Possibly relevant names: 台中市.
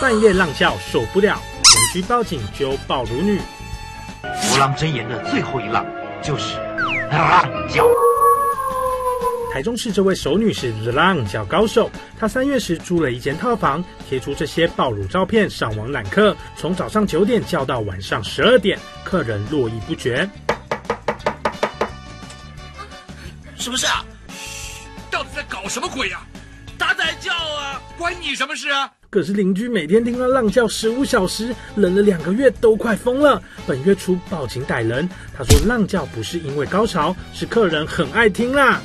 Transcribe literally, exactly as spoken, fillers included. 半夜浪叫受不了，警局报警揪暴乳女。佛朗真言的最后一浪就是浪叫。台中市这位熟女是浪叫高手，她三月时租了一间套房，贴出这些暴乳照片上网揽客，从早上九点叫到晚上十二点，客人络绎不绝。什么事啊？到底在搞什么鬼呀、啊？ 打仔叫啊，关你什么事啊？可是邻居每天听到浪叫十五小时，忍了两个月都快疯了。本月初报警逮人，他说浪叫不是因为高潮，是客人很爱听啦。